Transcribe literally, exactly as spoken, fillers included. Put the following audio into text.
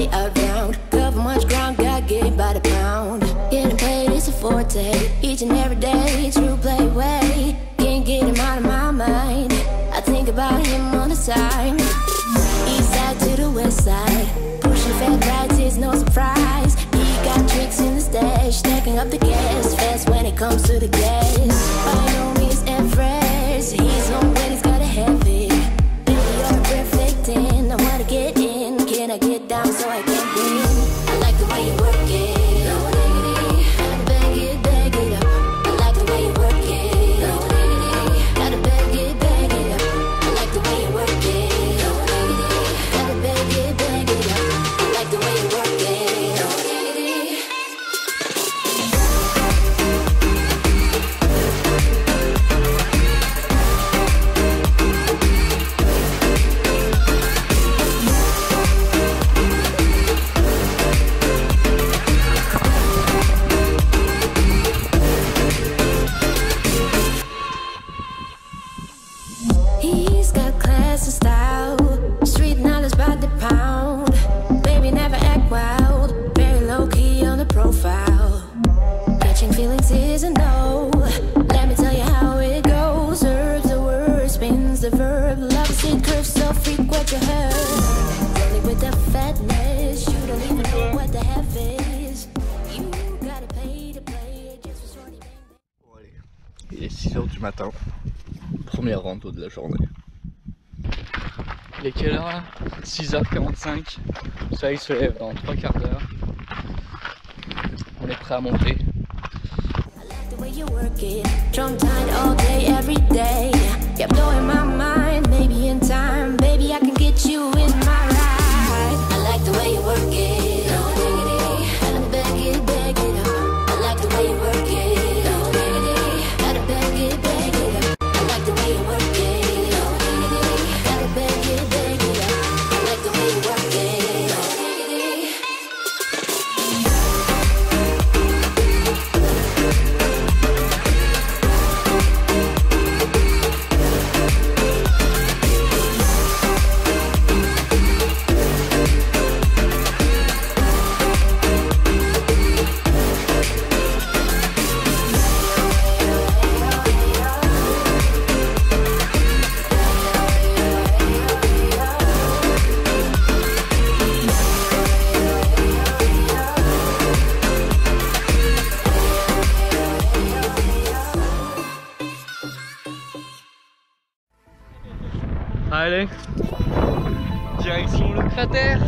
way around. Cover much ground, got game by the pound. Getting paid is a forte, each and every day, true play way. Can't get him out of my mind, I think about him all the time. East side to the west side, pushing fat rides is no surprise. He got tricks in the stash, stacking up the gas, fast when it comes to the gas. By no means and friends, he's on when he's gotta have it. I wanna get in, can I get down so I can win? I like the way you work it, no diggity, gotta bag it, bag it up. I like the way you work it, no diggity, gotta bag it, bag it up. I like the way you work it, no diggity, gotta bag it, bag it up. I like the way you work it, no diggity. Il est six heures du matin, première rando de la journée. Il est quelle heure là? six heures quarante-cinq, le soleil se lève dans trois quarts d'heure. On est prêt à monter. Allez, direction le cratère.